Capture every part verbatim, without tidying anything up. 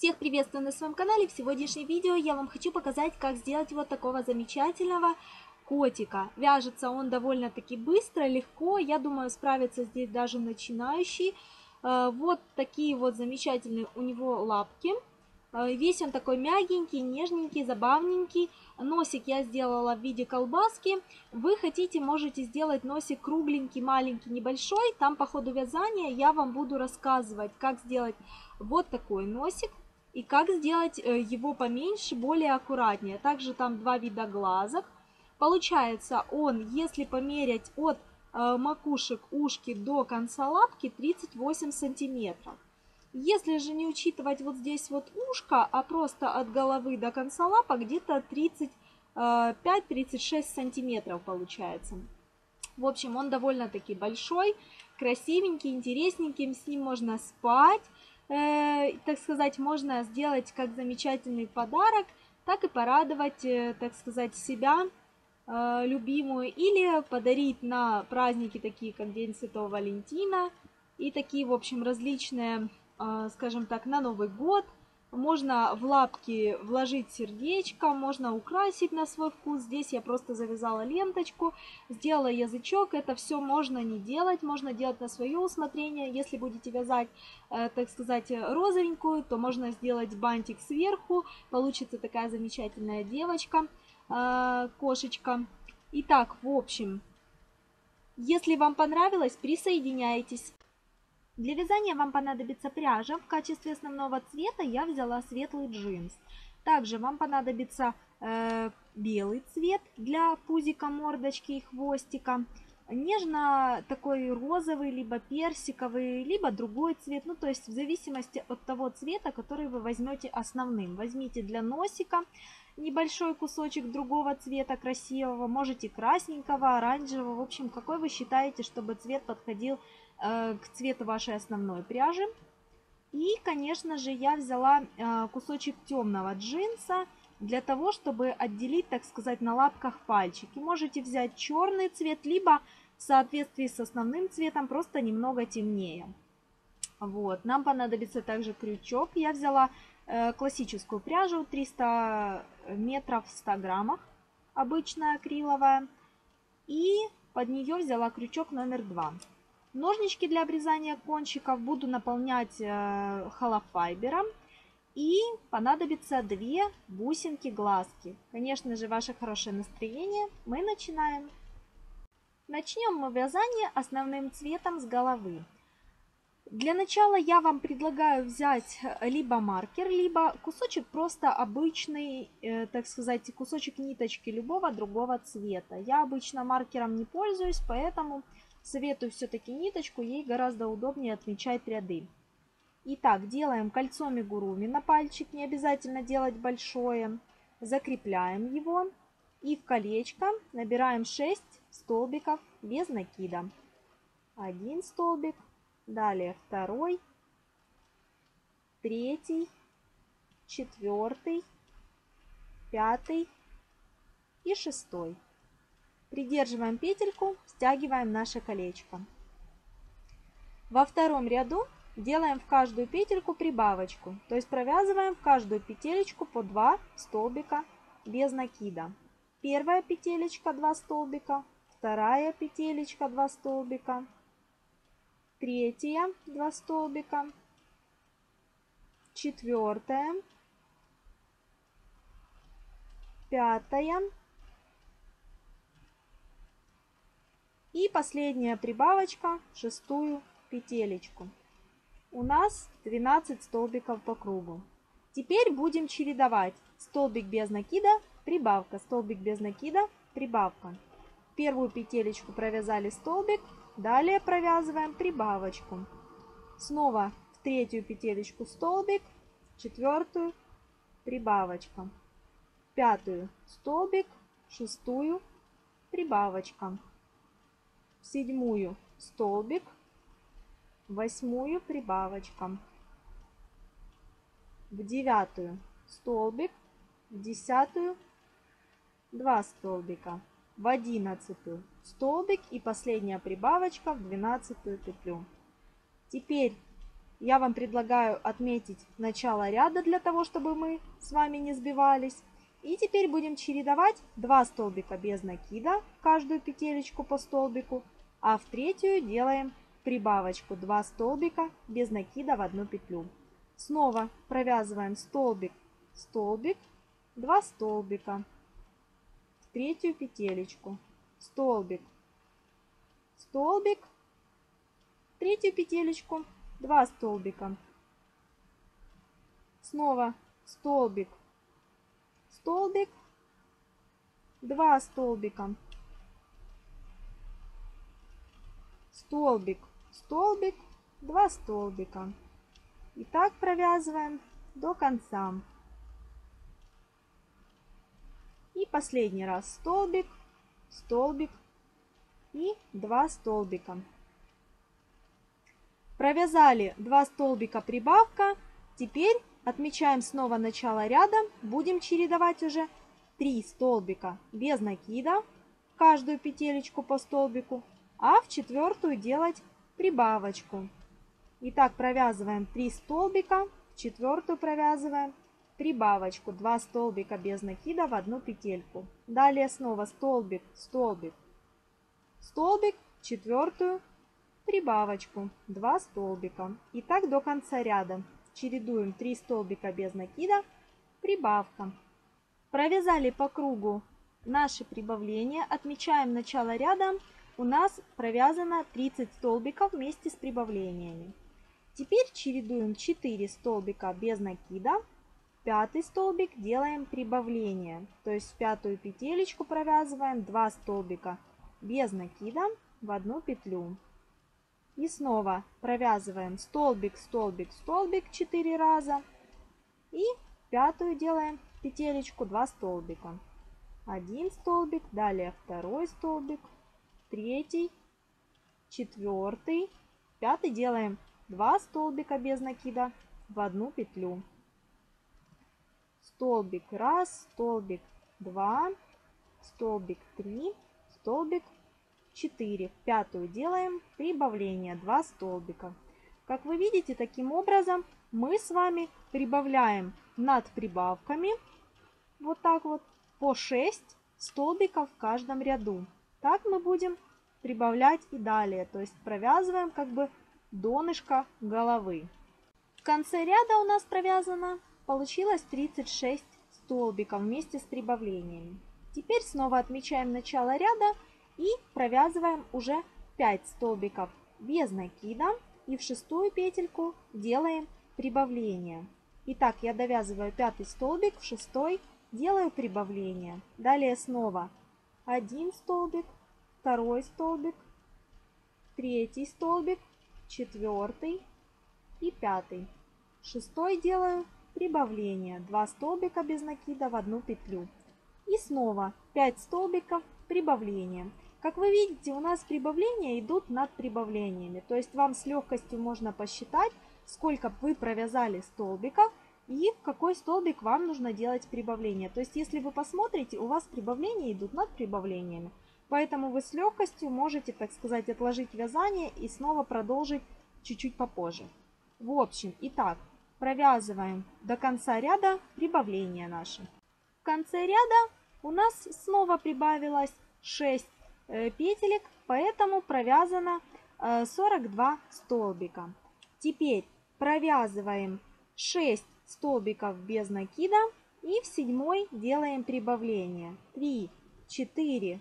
Всех приветствую на своем канале. В сегодняшнем видео я вам хочу показать, как сделать вот такого замечательного котика. Вяжется он довольно-таки быстро, легко. Я думаю, справится здесь даже начинающий. Вот такие вот замечательные у него лапки. Весь он такой мягенький, нежненький, забавненький. Носик я сделала в виде колбаски. Вы хотите, можете сделать носик кругленький, маленький, небольшой. Там по ходу вязания я вам буду рассказывать, как сделать вот такой носик. И как сделать его поменьше, более аккуратнее. Также там два вида глазок. Получается он, если померять от макушек ушки до конца лапки, тридцать восемь сантиметров. Если же не учитывать вот здесь вот ушко, а просто от головы до конца лапа, где-то тридцать пять — тридцать шесть сантиметров получается. В общем, он довольно-таки большой, красивенький, интересненький. С ним можно спать. Э, так сказать, можно сделать как замечательный подарок, так и порадовать, э, так сказать, себя э, любимую, или подарить на праздники такие, как День Святого Валентина, и такие, в общем, различные, э, скажем так, на Новый год. Можно в лапки вложить сердечко, можно украсить на свой вкус. Здесь я просто завязала ленточку, сделала язычок. Это все можно не делать, можно делать на свое усмотрение. Если будете вязать, так сказать, розовенькую, то можно сделать бантик сверху. Получится такая замечательная девочка, кошечка. Итак, в общем, если вам понравилось, присоединяйтесь. Для вязания вам понадобится пряжа. В качестве основного цвета я взяла светлый джинс. Также вам понадобится э, белый цвет для пузика, мордочки и хвостика. Нежно такой розовый, либо персиковый, либо другой цвет. Ну, то есть в зависимости от того цвета, который вы возьмете основным. Возьмите для носика небольшой кусочек другого цвета, красивого. Можете красненького, оранжевого. В общем, какой вы считаете, чтобы цвет подходил к цвету вашей основной пряжи. И, конечно же, я взяла кусочек темного джинса для того, чтобы отделить, так сказать, на лапках пальчики. Можете взять черный цвет, либо в соответствии с основным цветом просто немного темнее. Вот. Нам понадобится также крючок. Я взяла классическую пряжу триста метров в ста граммах, обычная акриловая, и под нее взяла крючок номер два. Ножнички для обрезания кончиков буду наполнять холофайбером, и понадобится две бусинки-глазки. Конечно же, ваше хорошее настроение. Мы начинаем. Начнем мы вязание основным цветом с головы. Для начала я вам предлагаю взять либо маркер, либо кусочек просто обычный, так сказать, кусочек ниточки любого другого цвета. Я обычно маркером не пользуюсь, поэтому советую все-таки ниточку, ей гораздо удобнее отмечать ряды. Итак, делаем кольцо амигуруми на пальчик, не обязательно делать большое. Закрепляем его и в колечко набираем шесть столбиков без накида. Один столбик, далее второй, третий, четвертый, пятый и шестой. Придерживаем петельку, стягиваем наше колечко. Во втором ряду делаем в каждую петельку прибавочку, то есть провязываем в каждую петелечку по два столбика без накида. Первая петелечка два столбика, вторая петелечка два столбика, третья два столбика, четвертая, пятая. И последняя прибавочка, шестую петелечку. У нас двенадцать столбиков по кругу. Теперь будем чередовать. Столбик без накида, прибавка, столбик без накида, прибавка. Первую петелечку провязали столбик, далее провязываем прибавочку. Снова в третью петелечку столбик, в четвертую прибавочка, в пятую столбик, в шестую прибавочка. В седьмую столбик, в восьмую прибавочка, в девятую столбик, в десятую два столбика, в одиннадцатую столбик и последняя прибавочка в двенадцатую петлю. Теперь Я вам предлагаю отметить начало ряда для того, чтобы мы с вами не сбивались. И теперь будем чередовать два столбика без накида, каждую петелечку по столбику, а в третью делаем прибавочку два столбика без накида в одну петлю. Снова провязываем столбик, столбик, два столбика, в третью петелечку, столбик, столбик, в третью петелечку, два столбика, снова столбик, столбик, два столбика, столбик, столбик, два столбика. И так провязываем до конца. И последний раз столбик, столбик и два столбика. Провязали два столбика прибавка. Теперь отмечаем снова начало ряда. Будем чередовать уже три столбика без накида, каждую петелечку по столбику, а в четвертую делать прибавочку. Итак, провязываем три столбика, в четвертую провязываем прибавочку, два столбика без накида в одну петельку. Далее снова столбик, столбик, столбик, в четвертую прибавочку, два столбика. И так до конца ряда. Чередуем три столбика без накида, прибавка. Провязали по кругу наши прибавления, отмечаем начало ряда. У нас провязано тридцать столбиков вместе с прибавлениями. Теперь чередуем четыре столбика без накида, пятый столбик делаем прибавление, то есть в пятую петелечку провязываем два столбика без накида в одну петлю. И снова провязываем столбик, столбик, столбик четыре раза. И пятую делаем петелечку два столбика. Один столбик, далее второй столбик, третий, четвертый, пятый делаем два столбика без накида в одну петлю. Столбик один, столбик два, столбик три, столбик четыре, в пятую делаем прибавление два столбика. Как вы видите, таким образом мы с вами прибавляем над прибавками вот так вот по шесть столбиков в каждом ряду. Так мы будем прибавлять и далее, то есть провязываем как бы донышко головы. В конце ряда у нас провязано получилось тридцать шесть столбиков вместе с прибавлениями. Теперь снова отмечаем начало ряда. И провязываем уже пять столбиков без накида. И в шестую петельку делаем прибавление. Итак, я довязываю пятый столбик, в шестой делаю прибавление. Далее снова один столбик, второй столбик, третий столбик, четвертый и пятый. В шестой делаю прибавление. два столбика без накида в одну петлю. И снова пять столбиков прибавления. Как вы видите, у нас прибавления идут над прибавлениями. То есть вам с легкостью можно посчитать, сколько вы провязали столбиков и в какой столбик вам нужно делать прибавление. То есть если вы посмотрите, у вас прибавления идут над прибавлениями. Поэтому вы с легкостью можете, так сказать, отложить вязание и снова продолжить чуть-чуть попозже. В общем, итак, провязываем до конца ряда прибавления наши. В конце ряда у нас снова прибавилось шесть петелек, поэтому провязано сорок два столбика. Теперь провязываем шесть столбиков без накида и в седьмой делаем прибавление. три, четыре,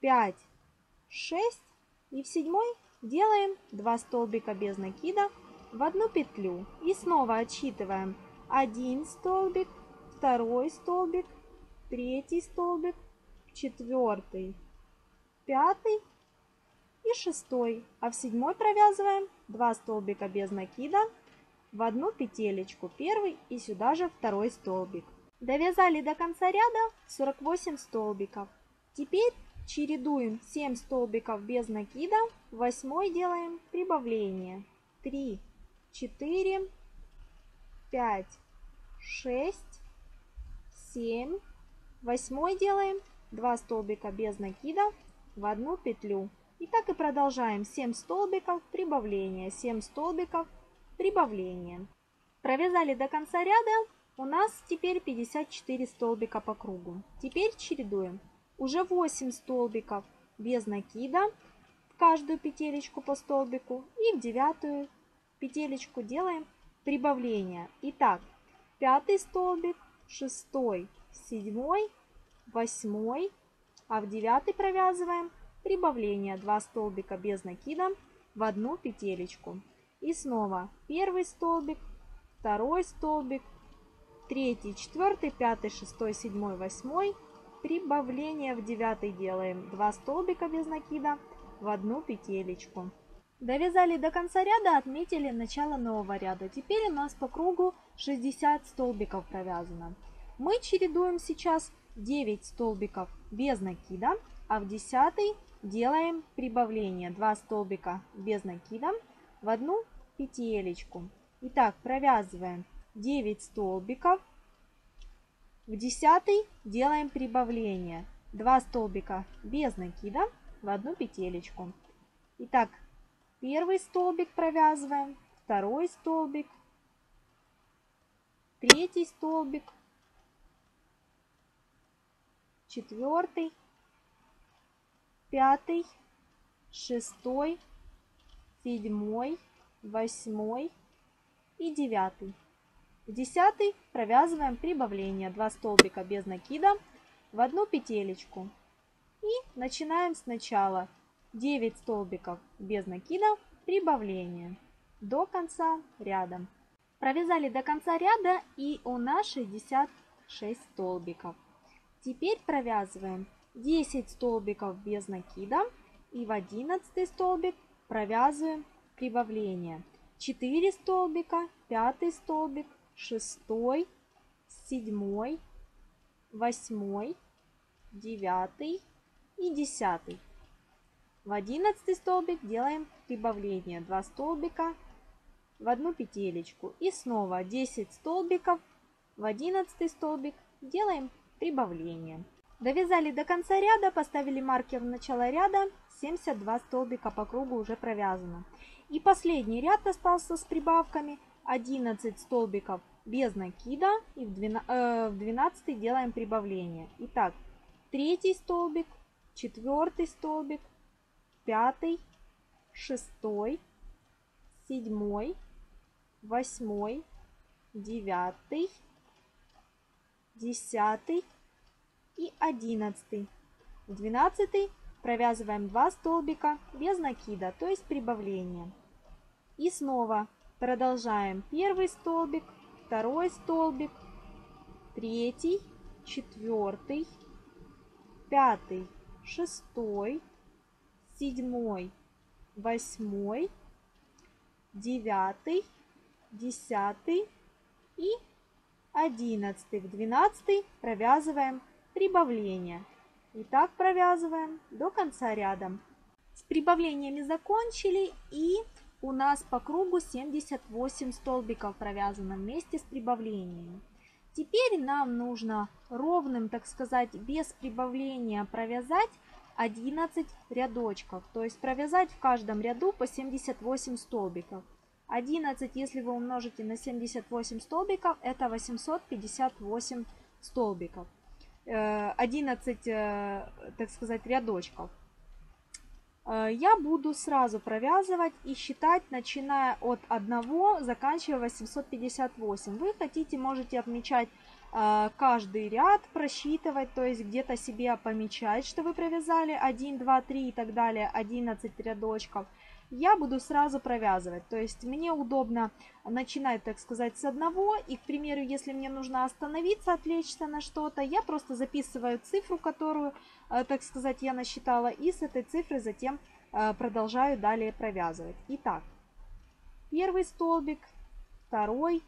пять, шесть. И в седьмой делаем два столбика без накида в одну петлю. И снова отсчитываем один столбик, второй столбик, третий столбик, четвертый, пятый и шестой. А в седьмой провязываем два столбика без накида в одну петелечку, первый и сюда же второй столбик. Довязали до конца ряда сорок восемь столбиков. Теперь чередуем семь столбиков без накида, в восьмой делаем прибавление. три, четыре, пять, шесть, семь. Восьмой делаем два столбика без накида в одну петлю. И так и продолжаем семь столбиков прибавления, семь столбиков прибавлением. Провязали до конца ряда, у нас теперь пятьдесят четыре столбика по кругу. Теперь чередуем. Уже восемь столбиков без накида, в каждую петелечку по столбику, и в девятую петелечку делаем прибавление. Итак, пятый столбик, шестой, седьмой, восьмой, а в девятый провязываем прибавление, два столбика без накида в одну петелечку. И снова первый столбик, второй столбик, третий, четвертый, пятый, шестой, седьмой, восьмой. Прибавление в девятый делаем два столбика без накида в одну петелечку. Довязали до конца ряда, отметили начало нового ряда. Теперь у нас по кругу шестьдесят столбиков провязано. Мы чередуем сейчас девять столбиков без накида, а в десятый делаем прибавление два столбика без накида в одну петелечку. Итак, провязываем девять столбиков. В десятый делаем прибавление два столбика без накида в одну петелечку. Итак, первый столбик провязываем, второй столбик, третий столбик, четвертый, пятый, шестой, седьмой, восьмой и девятый. В десятый провязываем прибавление два столбика без накида в одну петелечку. И начинаем сначала девять столбиков без накида, прибавление до конца ряда. Провязали до конца ряда, и у нас шестьдесят шесть столбиков. Теперь провязываем десять столбиков без накида и в одиннадцатый столбик провязываем прибавление. четыре столбика, пятый столбик, шестой, седьмой, восьмой, девятый и десятый. В одиннадцатый столбик делаем прибавление два столбика в одну петелечку. И снова десять столбиков в одиннадцатый столбик делаем прибавление. Довязали до конца ряда, поставили маркер в начало ряда, семьдесят два столбика по кругу уже провязано. И последний ряд остался с прибавками. одиннадцать столбиков без накида, и в двенадцатый делаем прибавление. Итак, третий столбик, четвертый столбик, пятый, шестой, седьмой, восьмой, девятый, десятый и одиннадцатый. В двенадцатый провязываем два столбика без накида, то есть прибавление. И снова продолжаем первый столбик, второй столбик, третий, четвертый, пятый, шестой, седьмой, восьмой, девятый, десятый и одиннадцатый. В двенадцатый провязываем прибавление. И так провязываем до конца ряда. С прибавлениями закончили, и у нас по кругу семьдесят восемь столбиков провязано вместе с прибавлениями. Теперь нам нужно ровным, так сказать, без прибавления провязать одиннадцать рядочков. То есть провязать в каждом ряду по семьдесят восемь столбиков. одиннадцать, если вы умножите на семьдесят восемь столбиков, это восемьсот пятьдесят восемь столбиков. одиннадцать, так сказать, рядочков. Я буду сразу провязывать и считать, начиная от одного, заканчивая восемьсот пятьдесят восемь. Вы хотите, можете отмечать каждый ряд, просчитывать, то есть где-то себе помечать, что вы провязали один, два, три и так далее, одиннадцать рядочков. Я буду сразу провязывать, то есть мне удобно начинать, так сказать, с одного. И, к примеру, если мне нужно остановиться, отвлечься на что-то, я просто записываю цифру, которую, так сказать, я насчитала, и с этой цифры затем продолжаю далее провязывать. Итак, первый столбик, второй,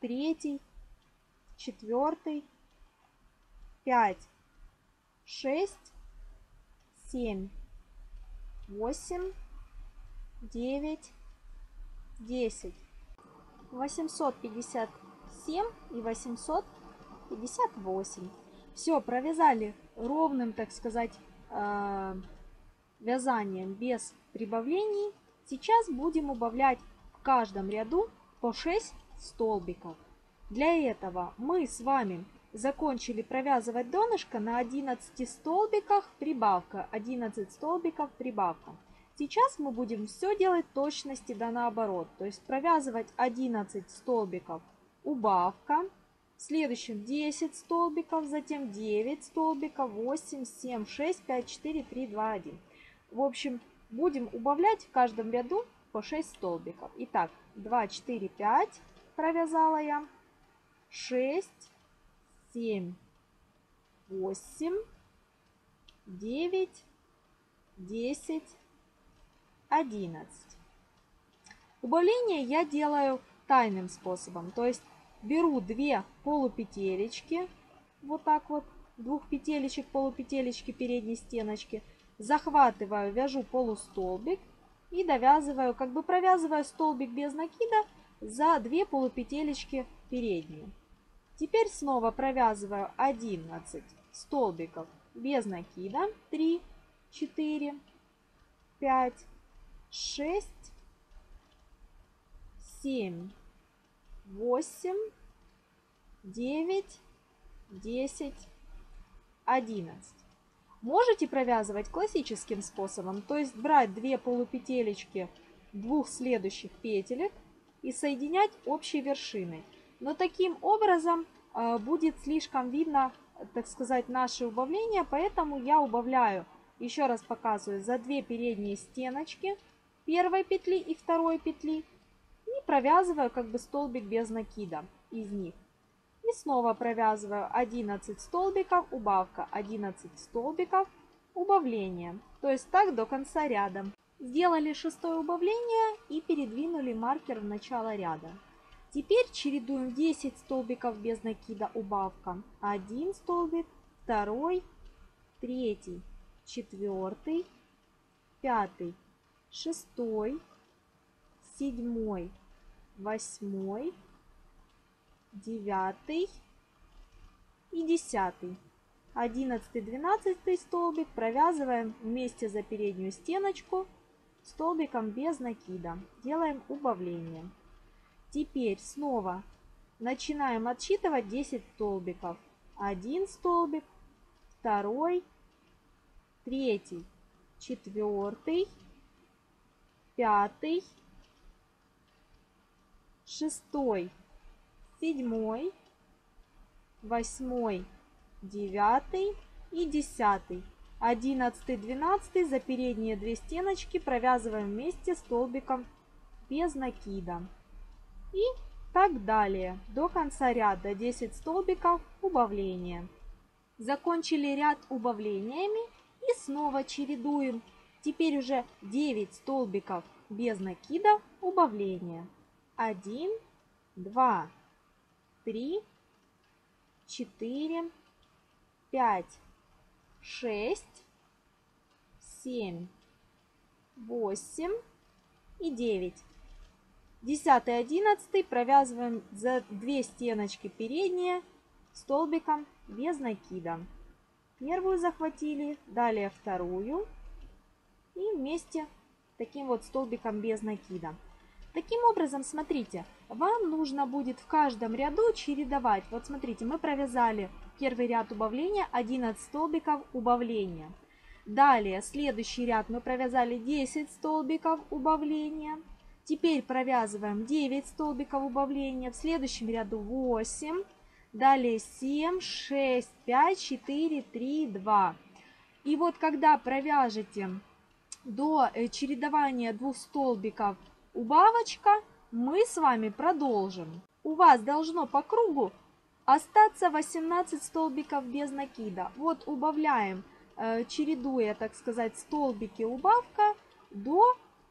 третий, четвертый, пять, шесть, семь, восемь, девять, десять, восемьсот пятьдесят семь и восемьсот пятьдесят восемь. Все, провязали ровным, так сказать, вязанием без прибавлений. Сейчас будем убавлять в каждом ряду по шесть столбиков. Для этого мы с вами закончили провязывать донышко на одиннадцати столбиках прибавка. одиннадцать столбиков прибавка. Сейчас мы будем все делать точности да наоборот. То есть провязывать одиннадцать столбиков убавка. В следующем десять столбиков, затем девять столбиков, восемь, семь, шесть, пять, четыре, три, два, один. В общем, будем убавлять в каждом ряду по шесть столбиков. Итак, два, четыре, пять провязала я, шесть, семь, восемь, девять, десять, одиннадцать. Убавление я делаю тайным способом, то есть беру две полупетелечки, вот так вот, двух петелечек, полупетелечки передней стеночки, захватываю, вяжу полустолбик и довязываю, как бы провязываю столбик без накида за две полупетелечки передние. Теперь снова провязываю одиннадцать столбиков без накида, три, четыре, пять, шесть, семь, восемь, девять, десять, одиннадцать. Можете провязывать классическим способом, то есть брать две полупетелечки двух следующих петелек и соединять общей вершиной. Но таким образом будет слишком видно, так сказать, наше убавление, поэтому я убавляю, еще раз показываю, за две передние стеночки первой петли и второй петли. И провязываю как бы столбик без накида из них. И снова провязываю одиннадцать столбиков, убавка, одиннадцать столбиков, убавление. То есть так до конца ряда. Сделали шестое убавление и передвинули маркер в начало ряда. Теперь чередуем десять столбиков без накида, убавка. один столбик, два, три, четыре, пять, шесть, семь, восемь, девять и десять. одиннадцать, двенадцать столбик провязываем вместе за переднюю стеночку столбиком без накида. Делаем убавление. Теперь снова начинаем отсчитывать десять столбиков. один столбик, два, три, четыре, пять, шестой, седьмой, восьмой, девятый и десятый. одиннадцатый, двенадцатый за передние две стеночки провязываем вместе столбиком без накида. И так далее до конца ряда. Десять столбиков убавления. Закончили ряд убавлениями и снова чередуем. Теперь уже девять столбиков без накида убавления. один, два, три, четыре, пять, шесть, семь, восемь и девять. десять и одиннадцать провязываем за две стеночки передние столбиком без накида. Первую захватили, далее вторую и вместе таким вот столбиком без накида. Таким образом, смотрите, вам нужно будет в каждом ряду чередовать. Вот смотрите, мы провязали первый ряд убавления, одиннадцать столбиков убавления. Далее, следующий ряд мы провязали десять столбиков убавления. Теперь провязываем девять столбиков убавления. В следующем ряду восемь. Далее семь, шесть, пять, четыре, три, два. И вот когда провяжете до чередования двух столбиков убавочка, мы с вами продолжим. У вас должно по кругу остаться восемнадцать столбиков без накида. Вот убавляем, чередуя, так сказать, столбики убавка до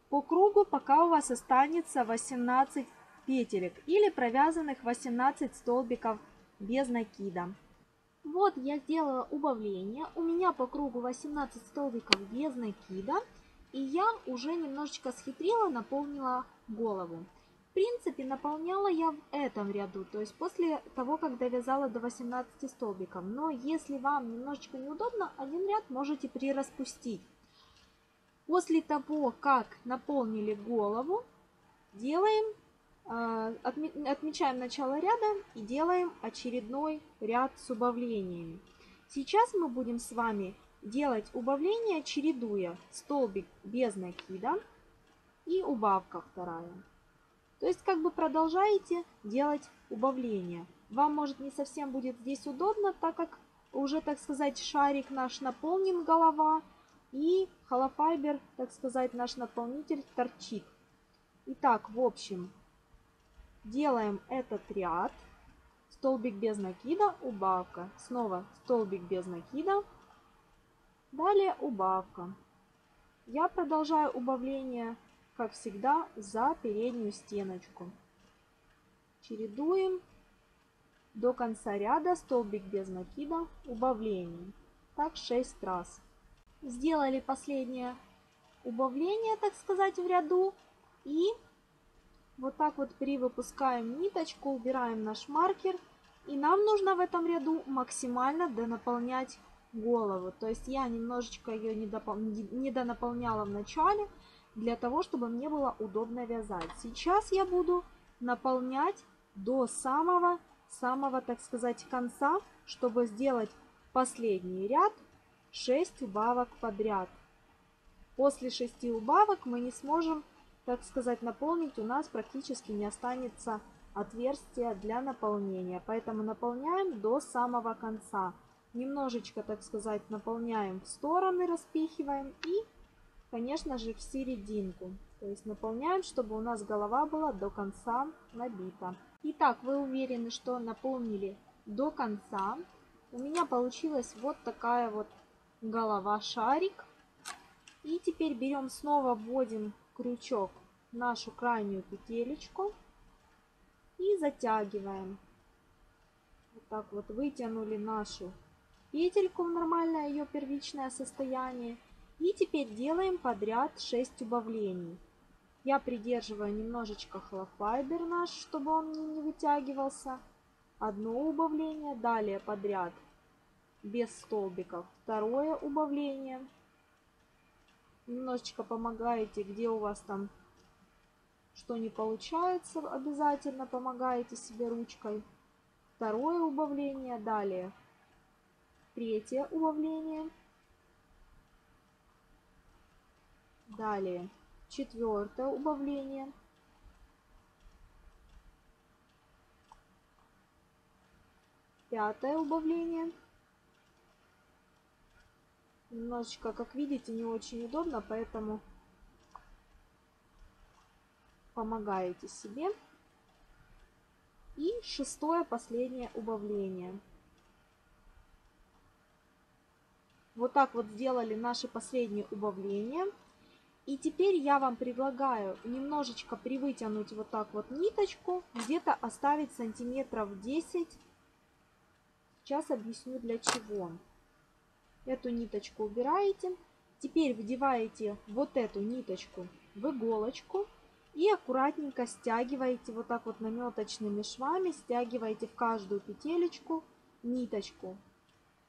по кругу, пока у вас останется восемнадцать петелек или провязанных восемнадцать столбиков без накида. Вот я сделала убавление. У меня по кругу восемнадцать столбиков без накида. И я уже немножечко схитрила, наполнила голову. В принципе, наполняла я в этом ряду, то есть после того, как довязала до восемнадцати столбиков. Но если вам немножечко неудобно, один ряд можете прираспустить. После того, как наполнили голову, делаем, отмечаем начало ряда и делаем очередной ряд с убавлениями. Сейчас мы будем с вами делать убавления, чередуя столбик без накида и убавка вторая. То есть как бы продолжаете делать убавления. Вам, может, не совсем будет здесь удобно, так как уже, так сказать, шарик наш наполнен, голова, и холофайбер, так сказать, наш наполнитель торчит. Итак, в общем, делаем этот ряд. Столбик без накида, убавка. Снова столбик без накида. Далее убавка. Я продолжаю убавление, как всегда, за переднюю стеночку. Чередуем до конца ряда столбик без накида, убавление. Так шесть раз. Сделали последнее убавление, так сказать, в ряду. И вот так вот перевыпускаем ниточку, убираем наш маркер. И нам нужно в этом ряду максимально донаполнять голову. То есть я немножечко ее недонаполняла в начале, для того, чтобы мне было удобно вязать. Сейчас я буду наполнять до самого, самого, так сказать, конца, чтобы сделать последний ряд шесть убавок подряд. После шести убавок мы не сможем, так сказать, наполнить. У нас практически не останется отверстия для наполнения. Поэтому наполняем до самого конца. Немножечко, так сказать, наполняем в стороны, распихиваем и, конечно же, в серединку. То есть наполняем, чтобы у нас голова была до конца набита. Итак, вы уверены, что наполнили до конца. У меня получилась вот такая вот голова-шарик. И теперь берем, снова вводим крючок в нашу крайнюю петелечку и затягиваем. Вот так вот вытянули нашу петельку в нормальное ее первичное состояние. И теперь делаем подряд шесть убавлений. Я придерживаю немножечко холофайбер наш, чтобы он не вытягивался. Одно убавление, далее подряд без столбиков второе убавление. Немножечко помогаете, где у вас там что не получается, обязательно помогаете себе ручкой. Второе убавление, далее третье убавление. Далее четвертое убавление. Пятое убавление. Немножечко, как видите, не очень удобно, поэтому помогаете себе. И шестое, последнее убавление. Вот так вот сделали наши последние убавления. И теперь я вам предлагаю немножечко привытянуть вот так вот ниточку, где-то оставить сантиметров десять. Сейчас объясню, для чего. Эту ниточку убираете. Теперь вдеваете вот эту ниточку в иголочку и аккуратненько стягиваете вот так вот наметочными швами, стягиваете в каждую петелечку ниточку,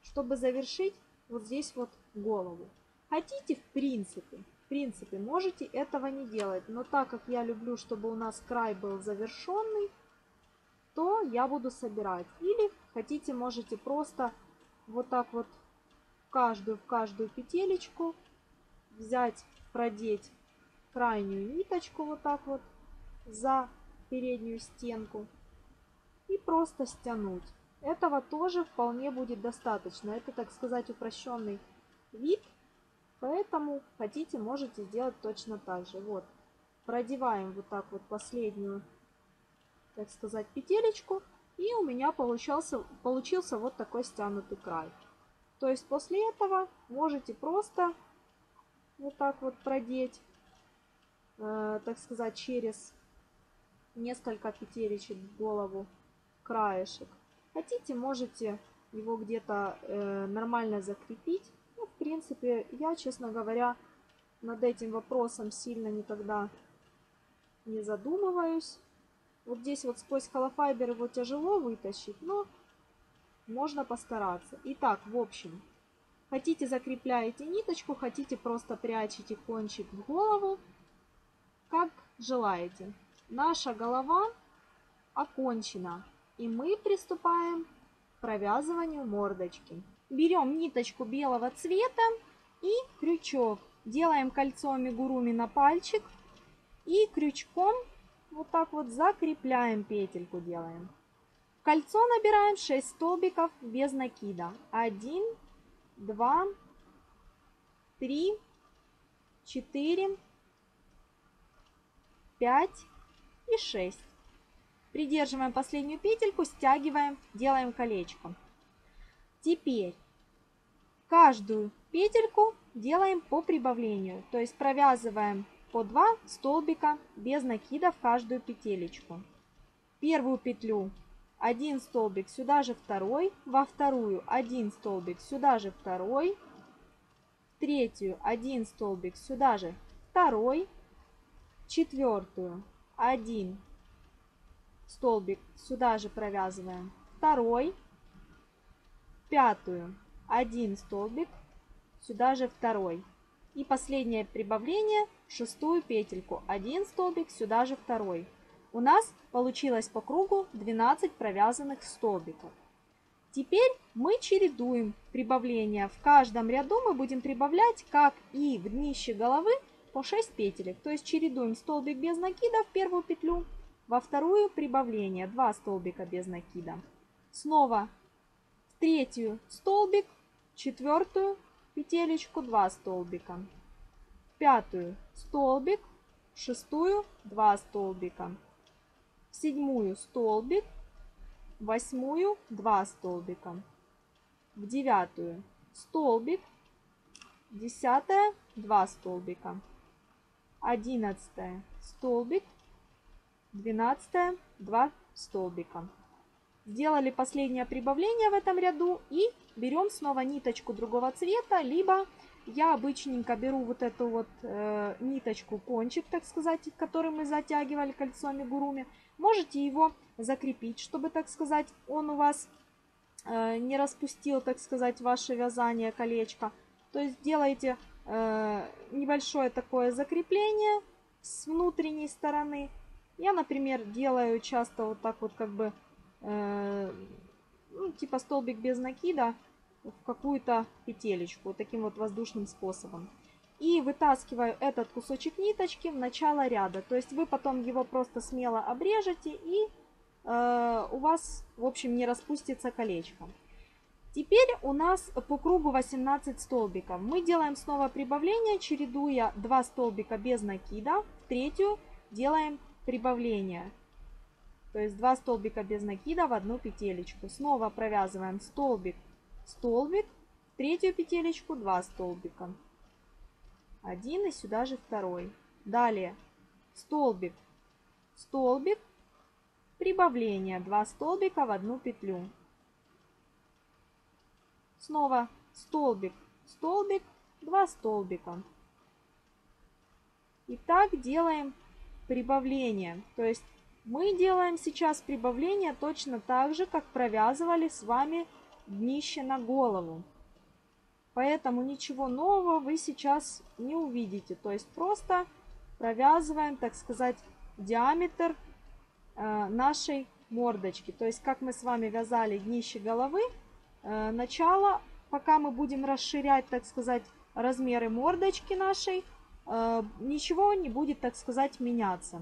чтобы завершить вот здесь вот голову. Хотите, в принципе, в принципе, можете этого не делать, но так как я люблю, чтобы у нас край был завершенный, то я буду собирать. Или хотите, можете просто вот так вот каждую в каждую петелечку взять, продеть крайнюю ниточку вот так вот за переднюю стенку и просто стянуть. Этого тоже вполне будет достаточно. Это, так сказать, упрощенный вид, поэтому хотите, можете сделать точно так же. Вот, продеваем вот так вот последнюю, так сказать, петелечку, и у меня получался, получился вот такой стянутый край. То есть после этого можете просто вот так вот продеть, э, так сказать, через несколько петелечек голову краешек. Хотите, можете его где-то э, нормально закрепить. Ну, в принципе, я, честно говоря, над этим вопросом сильно никогда не задумываюсь. Вот здесь вот сквозь холофайбер его тяжело вытащить, но можно постараться. Итак, в общем, хотите, закрепляете ниточку, хотите, просто прячете кончик в голову, как желаете. Наша голова окончена, и мы приступаем к провязыванию мордочки. Берем ниточку белого цвета и крючок. Делаем кольцо амигуруми на пальчик и крючком вот так вот закрепляем, петельку делаем. В кольцо набираем шесть столбиков без накида. один, два, три, четыре, пять и шесть. Придерживаем последнюю петельку, стягиваем, делаем колечко. Теперь каждую петельку делаем по прибавлению, то есть провязываем по два столбика без накида в каждую петелечку. Первую петлю один столбик, сюда же второй, во вторую один столбик, сюда же второй, в третью один столбик, сюда же второй, в четвертую один столбик, сюда же провязываем второй, в пятую один столбик, сюда же второй. И последнее прибавление, шестую петельку, один столбик, сюда же второй. У нас получилось по кругу двенадцать провязанных столбиков. Теперь мы чередуем прибавления. В каждом ряду мы будем прибавлять, как и в днище головы, по шесть петелек. То есть чередуем столбик без накида в первую петлю, во вторую прибавление, два столбика без накида. Снова в третью столбик, четвертую петелечку два столбика, пятую столбик, шестую два столбика, седьмую столбик, восьмую два столбика, в девятую столбик, десятая два столбика, одиннадцатая столбик, двенадцатая два столбика. Сделали последнее прибавление в этом ряду и берем снова ниточку другого цвета, либо я обычненько беру вот эту вот э, ниточку, кончик, так сказать, который мы затягивали кольцо амигуруми. Можете его закрепить, чтобы, так сказать, он у вас э, не распустил, так сказать, ваше вязание колечко. То есть делаете э, небольшое такое закрепление с внутренней стороны. Я, например, делаю часто вот так вот как бы... Ну, типа столбик без накида в какую-то петелечку, таким вот воздушным способом. И вытаскиваю этот кусочек ниточки в начало ряда. То есть вы потом его просто смело обрежете, и э, у вас, в общем, не распустится колечко. Теперь у нас по кругу восемнадцать столбиков. Мы делаем снова прибавление, чередуя два столбика без накида. В третью делаем прибавление. То есть два столбика без накида в одну петелечку. Снова провязываем столбик, столбик, в третью петелечку два столбика. Один и сюда же второй. Далее столбик, столбик, прибавление, два столбика в одну петлю. Снова столбик, столбик, два столбика. И так делаем прибавление. То есть мы делаем сейчас прибавление точно так же, как провязывали с вами днище на голову. Поэтому ничего нового вы сейчас не увидите. То есть просто провязываем, так сказать, диаметр нашей мордочки. То есть как мы с вами вязали днище головы, начало, пока мы будем расширять, так сказать, размеры мордочки нашей, ничего не будет, так сказать, меняться.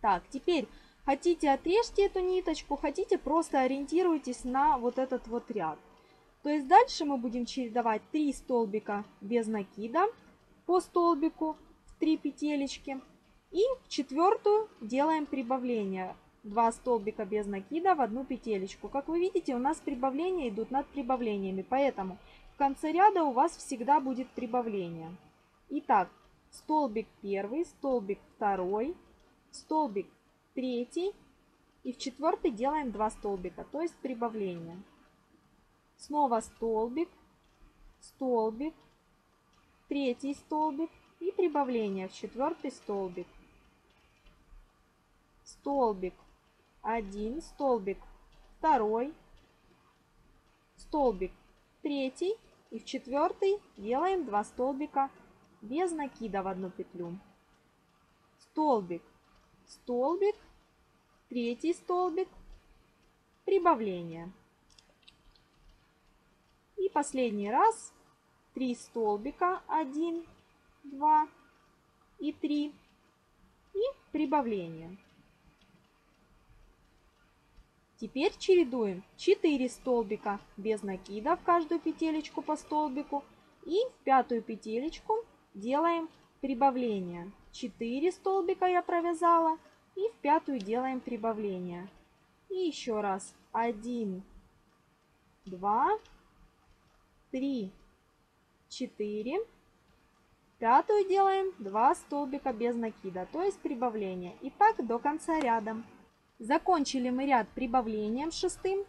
Так, теперь хотите отрежьте эту ниточку, хотите просто ориентируйтесь на вот этот вот ряд. То есть дальше мы будем чередовать три столбика без накида по столбику в три петелечки. И в четвертую делаем прибавление. два столбика без накида в одну петелечку. Как вы видите, у нас прибавления идут над прибавлениями, поэтому в конце ряда у вас всегда будет прибавление. Итак, столбик первый, столбик второй. Столбик третий и в четвертый делаем два столбика, то есть прибавление. Снова столбик, столбик, третий столбик и прибавление в четвертый столбик. Столбик один, столбик второй, столбик третий и в четвертый делаем два столбика без накида в одну петлю. Столбик столбик, третий столбик, прибавление. И последний раз три столбика, один, два и три, и прибавление. Теперь чередуем четыре столбика без накида в каждую петелечку по столбику, и в пятую петелечку делаем прибавление. четыре столбика я провязала, и в пятую делаем прибавление. И еще раз один, два, три, четыре. Пятую делаем два столбика без накида, то есть прибавление. И так до конца ряда. Закончили мы ряд прибавлением шестым.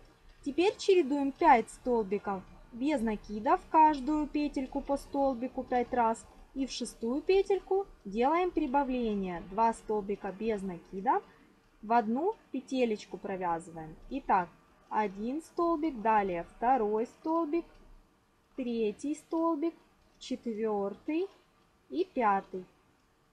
Теперь чередуем пять столбиков без накида в каждую петельку по столбику пять раз. И в шестую петельку делаем прибавление. два столбика без накида в одну петелечку провязываем. Итак, один столбик, далее второй столбик, третий столбик, четвертый и пятый.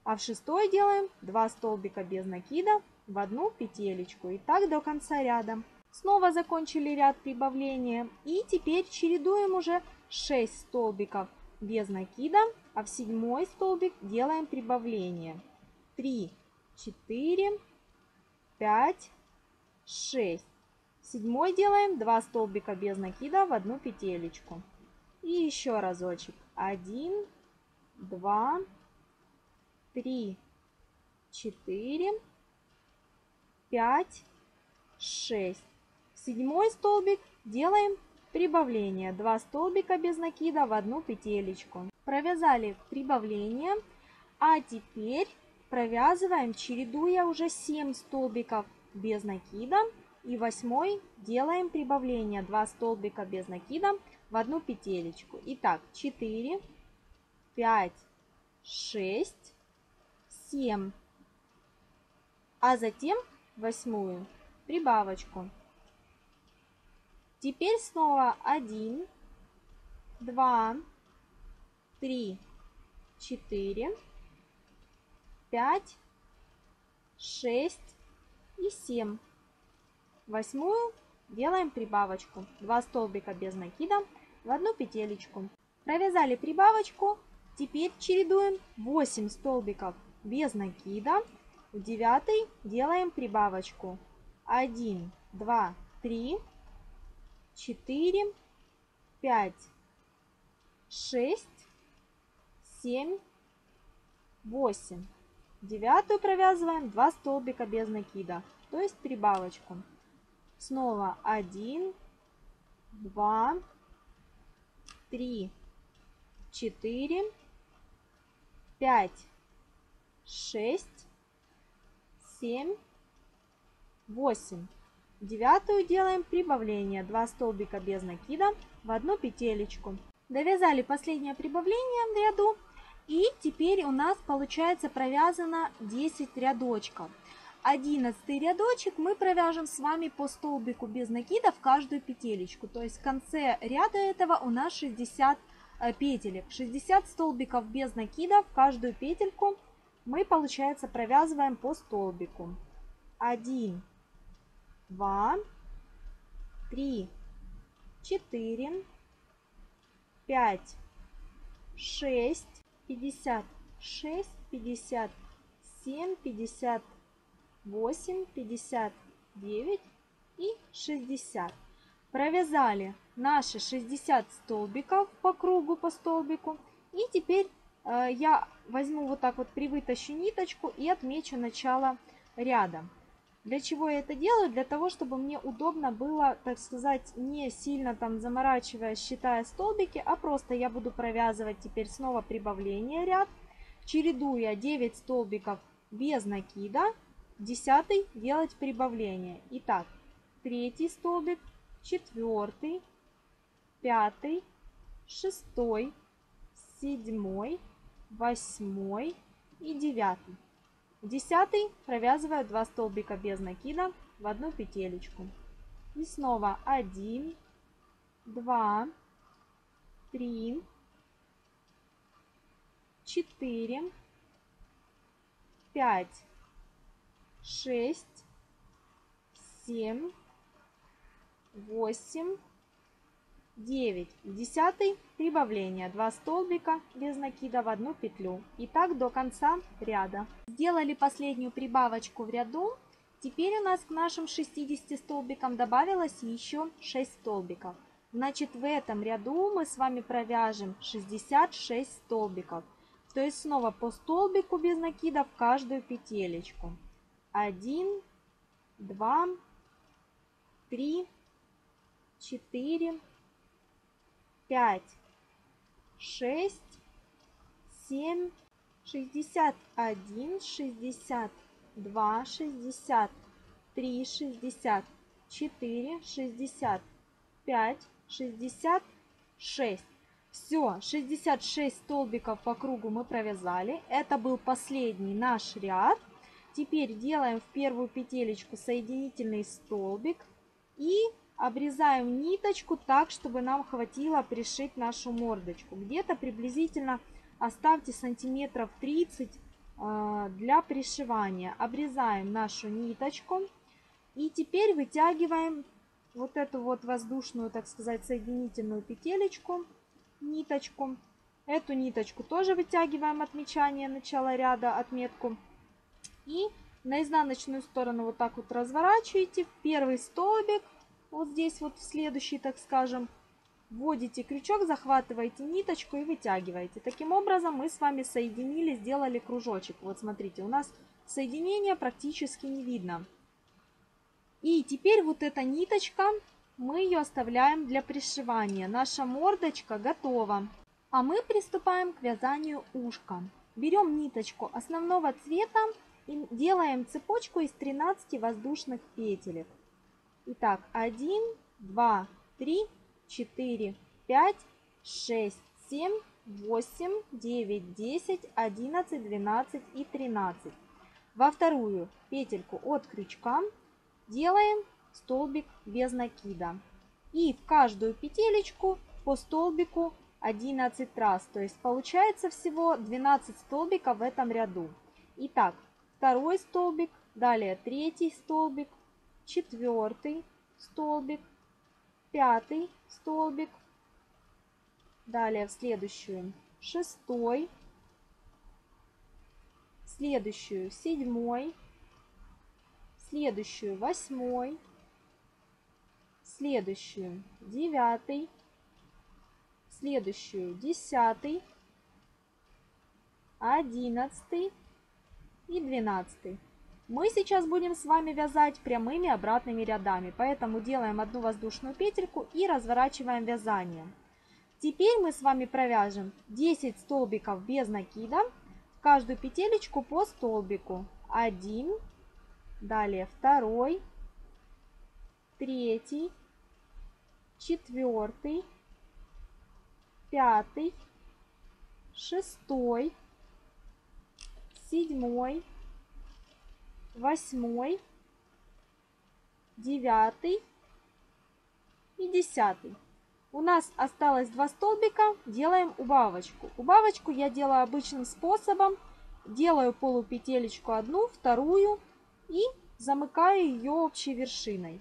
А в шестой делаем два столбика без накида в одну петелечку. И так до конца ряда. Снова закончили ряд прибавления. И теперь чередуем уже шесть столбиков без накида, а в седьмой столбик делаем прибавление. три, четыре, пять, шесть. В седьмой делаем два столбика без накида в одну петелечку. И еще разочек. один, два, три, четыре, пять, шесть. В седьмой столбик делаем прибавление. два столбика без накида в одну петелечку. Провязали прибавление. А теперь провязываем, чередуя уже семь столбиков без накида. И восьмой делаем прибавление. два столбика без накида в одну петелечку. Итак, четыре, пять, шесть, семь. А затем восьмую прибавочку. Теперь снова один, два, три, четыре, пять, шесть и семь. Восьмую делаем прибавочку. два столбика без накида в одну петелечку. Провязали прибавочку. Теперь чередуем восемь столбиков без накида. В девятый делаем прибавочку. один, два, три, четыре, пять, шесть, семь, восемь. Девятую провязываем два столбика без накида, то есть прибавочку. Снова один, два, три, четыре, пять, шесть, семь, восемь. Девятую делаем прибавление. два столбика без накида в одну петелечку. Довязали последнее прибавление в ряду. И теперь у нас получается провязано десять рядочков. одиннадцатый рядочек мы провяжем с вами по столбику без накида в каждую петелечку. То есть в конце ряда этого у нас шестьдесят петелек. шестьдесят столбиков без накида в каждую петельку мы, получается, провязываем по столбику. один, два, три, четыре, пять, шесть, пятьдесят шесть, пятьдесят семь, пятьдесят восемь, пятьдесят девять и шестьдесят. Провязали наши шестьдесят столбиков по кругу, по столбику. И теперь э, я возьму вот так вот, привытащу ниточку и отмечу начало ряда. Для чего я это делаю? Для того, чтобы мне удобно было, так сказать, не сильно там заморачивая, считая столбики, а просто я буду провязывать теперь снова прибавление ряд, чередуя девять столбиков без накида, десятый делать прибавление. Итак, третий столбик, четвертый, пятый, шестой, седьмой, восьмой и девятый. Десятый провязываю два столбика без накида в одну петелечку. И снова один, два, три, четыре, пять, шесть, семь, восемь, девять. Десятый прибавление. два столбика без накида в одну петлю. И так до конца ряда. Сделали последнюю прибавочку в ряду. Теперь у нас к нашим шестидесяти столбикам добавилось еще шесть столбиков. Значит, в этом ряду мы с вами провяжем шестьдесят шесть столбиков. То есть снова по столбику без накида в каждую петелечку. один, два, три, четыре, пять, шесть, семь, шестьдесят один, шестьдесят два, шестьдесят три, шестьдесят четыре, шестьдесят пять, шестьдесят шесть. Все, шестьдесят шесть столбиков по кругу мы провязали. Это был последний наш ряд. Теперь делаем в первую петелечку соединительный столбик и обрезаем ниточку так, чтобы нам хватило пришить нашу мордочку. Где-то приблизительно оставьте сантиметров тридцать для пришивания. Обрезаем нашу ниточку и теперь вытягиваем вот эту вот воздушную, так сказать, соединительную петелечку, ниточку. Эту ниточку тоже вытягиваем от мечания начала ряда, отметку. И на изнаночную сторону вот так вот разворачиваете. В первый столбик, вот здесь вот в следующий, так скажем, вводите крючок, захватываете ниточку и вытягиваете. Таким образом мы с вами соединили, сделали кружочек. Вот смотрите, у нас соединения практически не видно. И теперь вот эта ниточка, мы ее оставляем для пришивания. Наша мордочка готова. А мы приступаем к вязанию ушка. Берем ниточку основного цвета. И делаем цепочку из тринадцати воздушных петелек. Итак, один, два, три, четыре, пять, шесть, семь, восемь, девять, десять, одиннадцать, двенадцать и тринадцать. Во вторую петельку от крючка делаем столбик без накида. И в каждую петелечку по столбику одиннадцать раз. То есть получается всего двенадцать столбиков в этом ряду. Итак, второй столбик, далее третий столбик, четвертый столбик, пятый столбик, далее в следующую шестой, в следующую седьмой, в следующую восьмой, в следующую девятый, в следующую десятый, одиннадцатый. И двенадцатый. Мы сейчас будем с вами вязать прямыми обратными рядами, поэтому делаем одну воздушную петельку и разворачиваем вязание. Теперь мы с вами провяжем десять столбиков без накида, в каждую петелечку по столбику. один, далее два, три, четыре, пять, шесть, седьмой, восьмой, девятый и десятый. У нас осталось два столбика, делаем убавочку. Убавочку я делаю обычным способом. Делаю полупетелечку одну, вторую и замыкаю ее общей вершиной.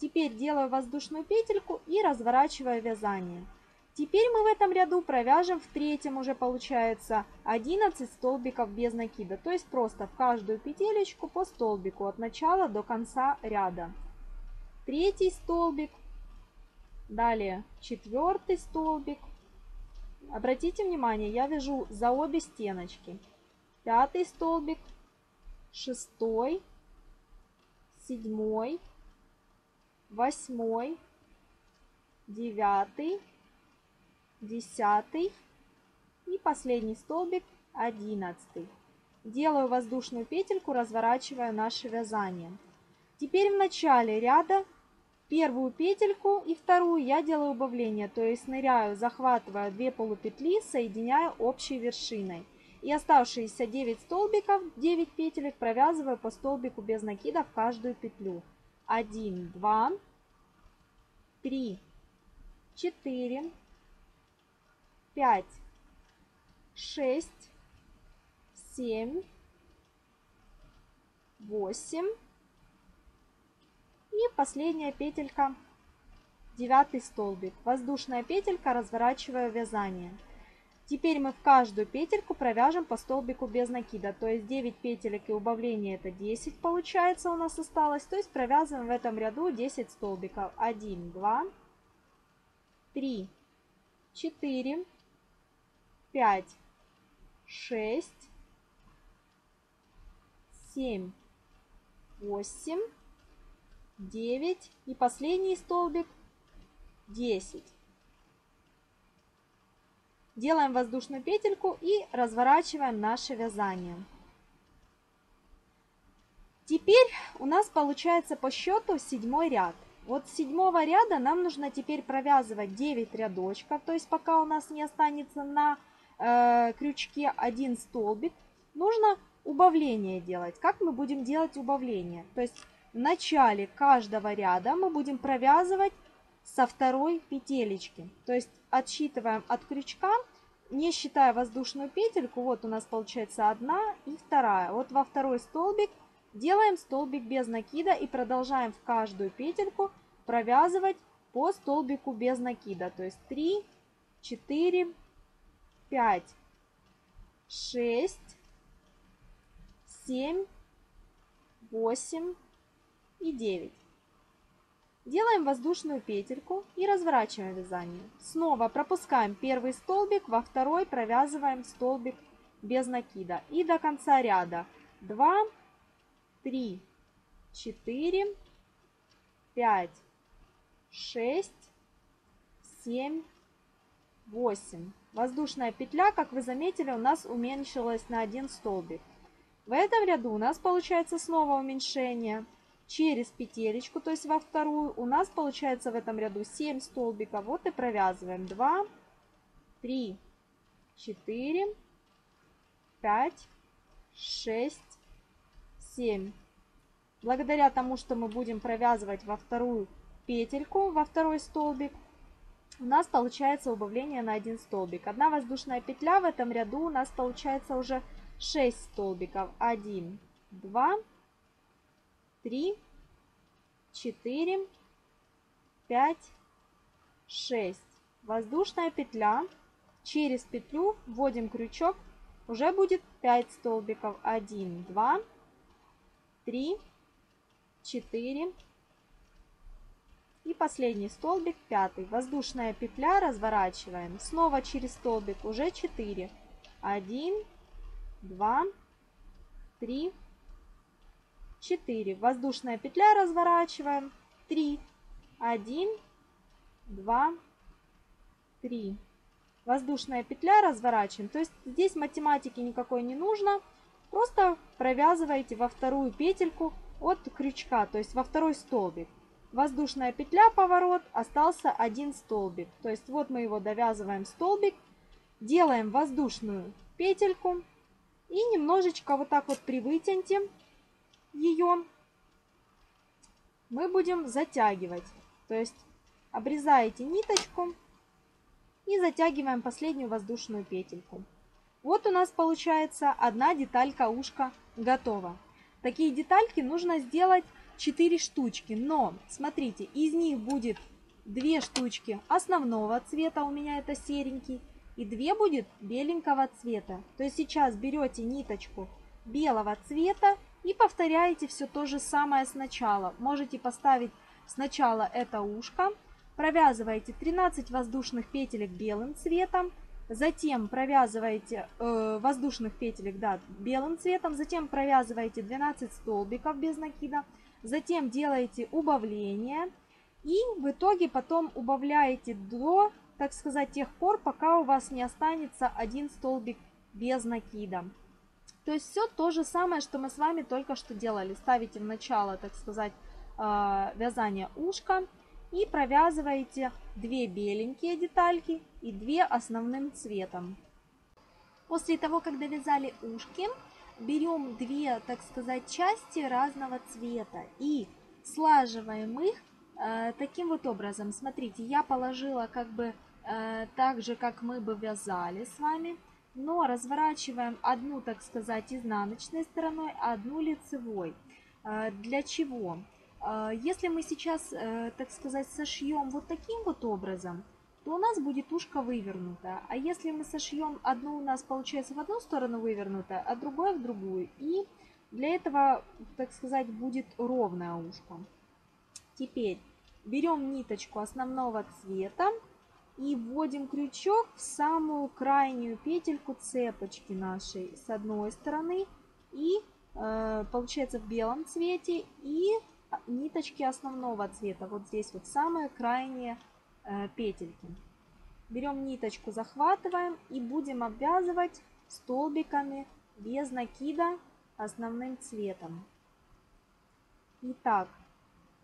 Теперь делаю воздушную петельку и разворачиваю вязание. Теперь мы в этом ряду провяжем в третьем уже получается одиннадцать столбиков без накида. То есть просто в каждую петелечку по столбику от начала до конца ряда. Третий столбик, далее четвертый столбик. Обратите внимание, я вяжу за обе стеночки. Пятый столбик, шестой, седьмой, восьмой, девятый. десятый и последний столбик одиннадцатый. Делаю воздушную петельку, разворачиваю наше вязание. Теперь в начале ряда первую петельку и вторую я делаю убавление, то есть ныряю, захватываю две полупетли, соединяю общей вершиной. И оставшиеся девять столбиков, девять петелек провязываю по столбику без накида в каждую петлю. один, два, три, четыре, пять, шесть, семь, восемь. И последняя петелька, девятый столбик. Воздушная петелька, разворачиваю вязание. Теперь мы в каждую петельку провяжем по столбику без накида. То есть девять петелек и убавление это десять получается у нас осталось. То есть провязываем в этом ряду десять столбиков. один, два, три, четыре, пять, шесть, семь, восемь, девять и последний столбик десять. Делаем воздушную петельку и разворачиваем наше вязание. Теперь у нас получается по счету седьмой ряд. Вот с седьмого ряда нам нужно теперь провязывать девять рядочков, то есть пока у нас не останется на э, крючке один столбик, нужно убавление делать. Как мы будем делать убавление? То есть в начале каждого ряда мы будем провязывать со второй петелечки. То есть отсчитываем от крючка, не считая воздушную петельку. Вот у нас получается одна и вторая. Вот во второй столбик делаем столбик без накида и продолжаем в каждую петельку провязывать по столбику без накида. То есть три, четыре, пять, шесть, семь, восемь и девять. Делаем воздушную петельку и разворачиваем вязание. Снова пропускаем первый столбик, во второй провязываем столбик без накида. И до конца ряда два, три, четыре, пять, шесть, семь, восемь. Воздушная петля, как вы заметили, у нас уменьшилась на один столбик. В этом ряду у нас получается снова уменьшение. Через петелечку, то есть во вторую, у нас получается в этом ряду семь столбиков. Вот и провязываем два, три, четыре, пять, шесть, семь. Благодаря тому, что мы будем провязывать во вторую петельку, во второй столбик, у нас получается убавление на один столбик. Одна воздушная петля в этом ряду у нас получается уже шесть столбиков. один, два, три, четыре, пять, шесть. Воздушная петля. Через петлю вводим крючок. Уже будет пять столбиков. один, два, три, четыре. И последний столбик, пятый. Воздушная петля. Разворачиваем. Снова через столбик. Уже четыре. один, два, три, четыре. Воздушная петля, разворачиваем. три, один, два, три. Воздушная петля, разворачиваем. То есть здесь математики никакой не нужно. Просто провязываете во вторую петельку от крючка, то есть во второй столбик. Воздушная петля, поворот, остался один столбик. То есть вот мы его довязываем столбик, делаем воздушную петельку и немножечко вот так вот привытяньте. Ее мы будем затягивать, то есть обрезаете ниточку и затягиваем последнюю воздушную петельку. Вот у нас получается одна деталька ушка готова. Такие детальки нужно сделать четыре штучки, но смотрите, из них будет две штучки основного цвета, у меня это серенький, и две будет беленького цвета. То есть сейчас берете ниточку белого цвета и повторяете все то же самое сначала. Можете поставить сначала это ушко, провязываете тринадцать воздушных петелек белым цветом, затем провязываете э, воздушных петелек да, белым цветом, затем провязываете двенадцать столбиков без накида, затем делаете убавление и в итоге потом убавляете до, так сказать, тех пор, пока у вас не останется один столбик без накида. То есть все то же самое, что мы с вами только что делали. Ставите в начало, так сказать, вязание ушка и провязываете две беленькие детальки и две основным цветом. После того, как довязали ушки, берем две, так сказать, части разного цвета и слаживаем их таким вот образом. Смотрите, я положила как бы так же, как мы бы вязали с вами. но разворачиваем одну, так сказать, изнаночной стороной, а одну лицевой. Для чего? Если мы сейчас, так сказать, сошьем вот таким вот образом, то у нас будет ушко вывернуто. А если мы сошьем, одно у нас получается в одну сторону вывернуто, а другое в другую. И для этого, так сказать, будет ровное ушко. Теперь берем ниточку основного цвета и вводим крючок в самую крайнюю петельку цепочки нашей с одной стороны. И получается в белом цвете, и ниточки основного цвета. Вот здесь вот самые крайние петельки. Берем ниточку, захватываем и будем обвязывать столбиками без накида основным цветом. Итак,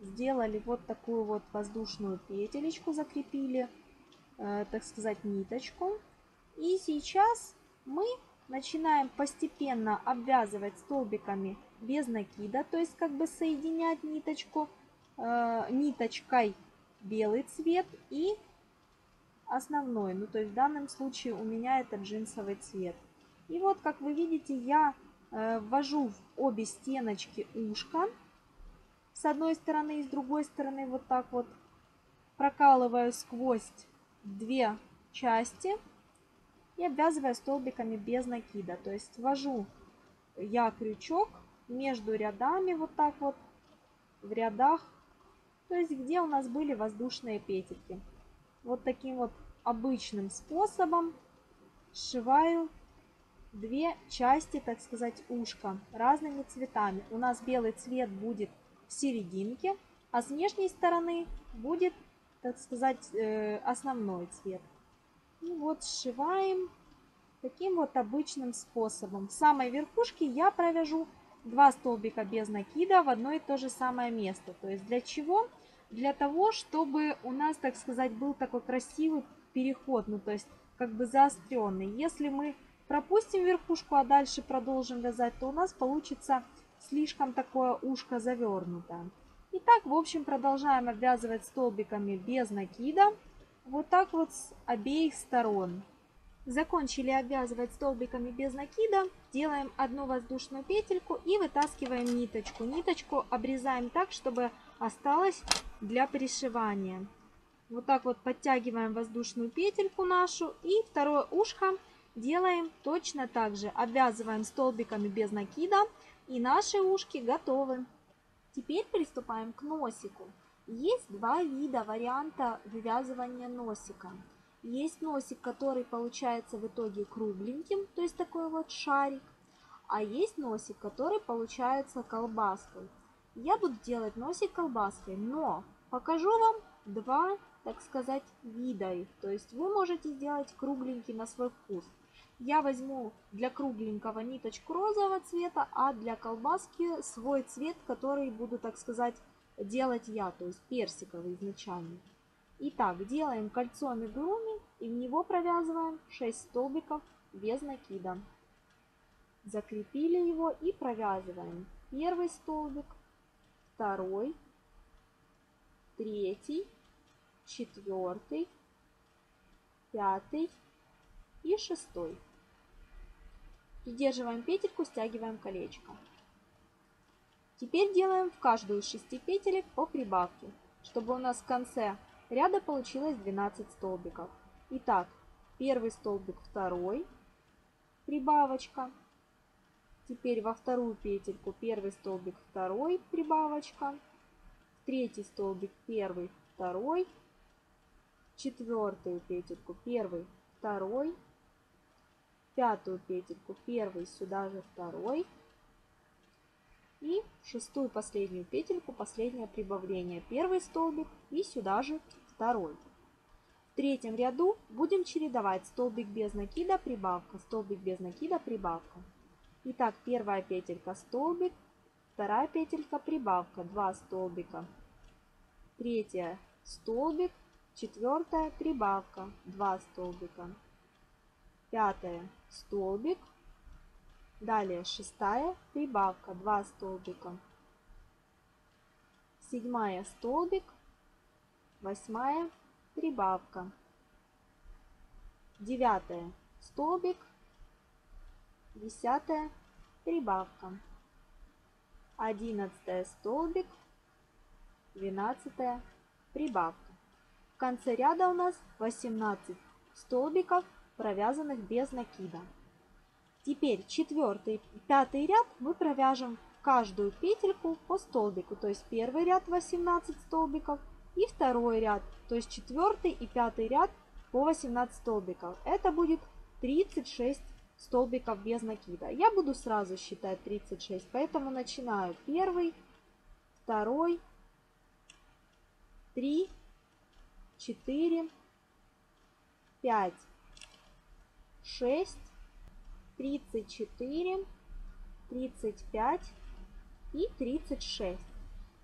сделали вот такую вот воздушную петелечку, закрепили, э, так сказать, ниточку. И сейчас мы начинаем постепенно обвязывать столбиками без накида, то есть как бы соединять ниточку, э, ниточкой белый цвет и основной, ну то есть в данном случае у меня это джинсовый цвет. И вот, как вы видите, я ввожу в обе стеночки ушко с одной стороны и с другой стороны, вот так вот прокалываю сквозь две части и обвязываю столбиками без накида. То есть ввожу я крючок между рядами, вот так вот в рядах, то есть где у нас были воздушные петельки. Вот таким вот обычным способом сшиваю две части, так сказать, ушка разными цветами. У нас белый цвет будет в серединке, а с внешней стороны будет, так сказать, основной цвет. И вот сшиваем таким вот обычным способом. В самой верхушке я провяжу два столбика без накида в одно и то же самое место. То есть для чего? Для того, чтобы у нас, так сказать, был такой красивый переход, ну то есть как бы заостренный. Если мы пропустим верхушку, а дальше продолжим вязать, то у нас получится слишком такое ушко завернутое. Итак, в общем, продолжаем обвязывать столбиками без накида. Вот так вот с обеих сторон. Закончили обвязывать столбиками без накида. Делаем одну воздушную петельку и вытаскиваем ниточку. Ниточку обрезаем так, чтобы осталось для пришивания. Вот так вот подтягиваем воздушную петельку нашу. И второе ушко делаем точно так же. Обвязываем столбиками без накида. И наши ушки готовы. Теперь приступаем к носику. Есть два вида варианта вывязывания носика. Есть носик, который получается в итоге кругленьким, то есть такой вот шарик. А есть носик, который получается колбаской. Я буду делать носик колбаской, но покажу вам два, так сказать, вида их. То есть вы можете сделать кругленький на свой вкус. Я возьму для кругленького ниточку розового цвета, а для колбаски свой цвет, который буду, так сказать, делать я, то есть персиковый изначально. Итак, делаем кольцо амигуруми и в него провязываем шесть столбиков без накида. Закрепили его и провязываем первый столбик, второй, третий, четвертый, пятый и шестой. Придерживаем петельку, стягиваем колечко. Теперь делаем в каждую из шести петелек по прибавке, чтобы у нас в конце ряда получилось двенадцать столбиков. Итак, первый столбик, второй, прибавочка. Теперь во вторую петельку первый столбик, второй, прибавочка. Третий столбик, первый, второй. Четвертую петельку, первый, второй. Пятую петельку, первый, сюда же второй. И шестую последнюю петельку, последнее прибавление, первый столбик и сюда же второй. В третьем ряду будем чередовать столбик без накида, прибавка, столбик без накида, прибавка. Итак, первая петелька столбик, вторая петелька прибавка, два столбика, третья столбик, четвертая прибавка, два столбика, пятая столбик. Далее шестая прибавка, два столбика, седьмая столбик, восьмая прибавка, девятая столбик, Десятое. Прибавка. Одиннадцатое. Столбик. Двенадцатое. Прибавка. В конце ряда у нас восемнадцать столбиков, провязанных без накида. Теперь четвертый, пятый ряд мы провяжем в каждую петельку по столбику. То есть первый ряд восемнадцать столбиков и второй ряд, то есть четвертый и пятый ряд по восемнадцать столбиков. Это будет тридцать шесть столбиков без накида. Я буду сразу считать тридцать шесть, поэтому начинаю первый, второй, три, четыре, пять, шесть, тридцать четыре, тридцать пять и тридцать шесть.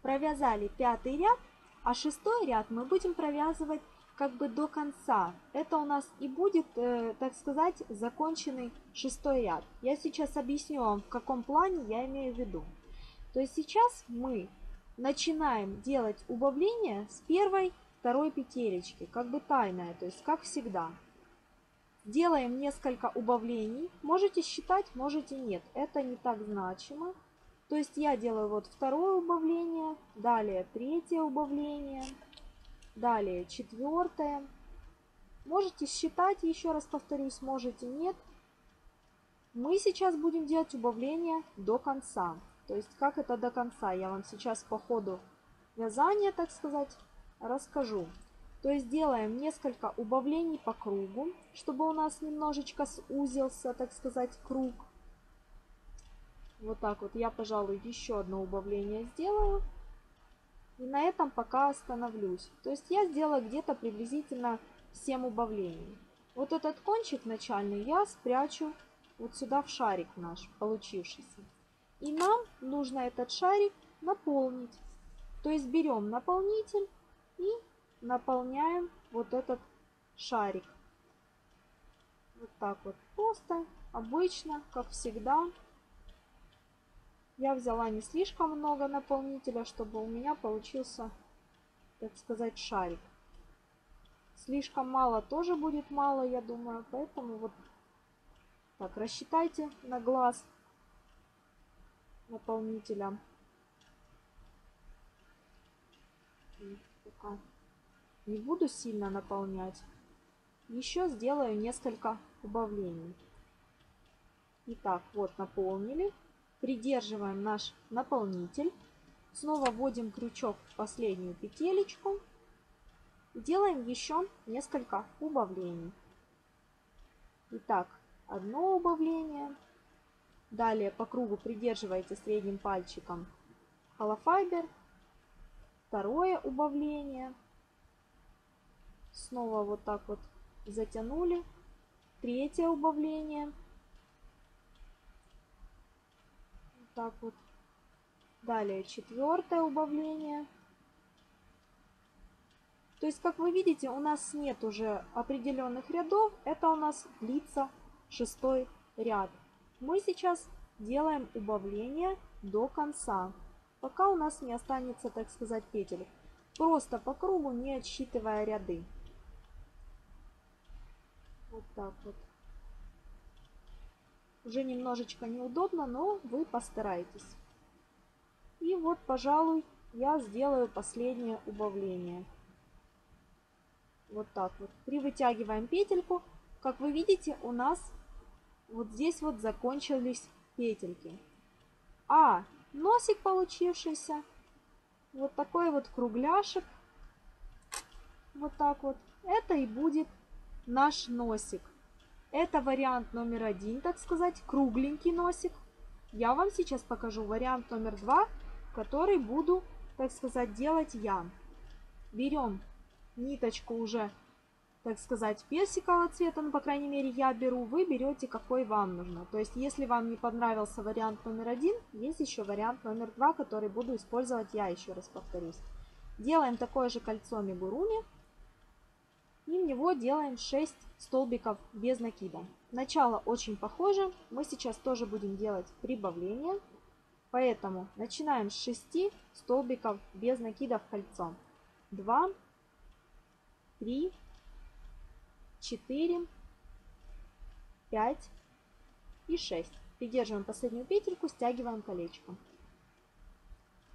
Провязали пятый ряд, а шестой ряд мы будем провязывать как бы до конца. Это у нас и будет, э, так сказать, законченный шестой ряд. Я сейчас объясню вам, в каком плане я имею в виду. То есть сейчас мы начинаем делать убавление с первой, второй петелечки, как бы тайное, то есть как всегда. Делаем несколько убавлений. Можете считать, можете нет. Это не так значимо. То есть я делаю вот второе убавление, далее третье убавление, далее четвертое. Можете считать, еще раз повторюсь, можете нет. Мы сейчас будем делать убавление до конца. То есть как это до конца, я вам сейчас по ходу вязания, так сказать, расскажу. То есть делаем несколько убавлений по кругу, чтобы у нас немножечко сузился, так сказать, круг. Вот так вот. Я, пожалуй, еще одно убавление сделаю. И на этом пока остановлюсь. То есть я сделала где-то приблизительно семь убавлений. Вот этот кончик начальный я спрячу вот сюда в шарик наш получившийся. И нам нужно этот шарик наполнить. То есть берем наполнитель и наполняем вот этот шарик. Вот так вот просто, обычно, как всегда. Я взяла не слишком много наполнителя, чтобы у меня получился, так сказать, шарик. Слишком мало тоже будет мало, я думаю. Поэтому вот так рассчитайте на глаз наполнителя. Пока не буду сильно наполнять. Еще сделаю несколько убавлений. Итак, вот наполнили. Придерживаем наш наполнитель. Снова вводим крючок в последнюю петелечку. Делаем еще несколько убавлений. Итак, одно убавление. Далее по кругу придерживаете средним пальчиком холофайбер. Второе убавление. Снова вот так вот затянули. Третье убавление. Вот так вот. Далее четвертое убавление. То есть, как вы видите, у нас нет уже определенных рядов. Это у нас длится шестой ряд. Мы сейчас делаем убавление до конца. Пока у нас не останется, так сказать, петель. Просто по кругу, не отсчитывая ряды. Вот так вот. Уже немножечко неудобно, но вы постарайтесь. И вот, пожалуй, я сделаю последнее убавление. Вот так вот. Привытягиваем петельку. Как вы видите, у нас вот здесь вот закончились петельки. А носик получившийся. Вот такой вот кругляшек. Вот так вот. Это и будет наш носик. Это вариант номер один, так сказать, кругленький носик. Я вам сейчас покажу вариант номер два, который буду, так сказать, делать я. Берем ниточку уже, так сказать, персикового цвета, ну, по крайней мере, я беру, вы берете, какой вам нужно. То есть, если вам не понравился вариант номер один, есть еще вариант номер два, который буду использовать я, еще раз повторюсь. Делаем такое же кольцо амигуруми. И в него делаем шесть столбиков без накида. Начало очень похоже. Мы сейчас тоже будем делать прибавление. Поэтому начинаем с шести столбиков без накида в кольцо. два, три, четыре, пять, и шесть. Придерживаем последнюю петельку, стягиваем колечко.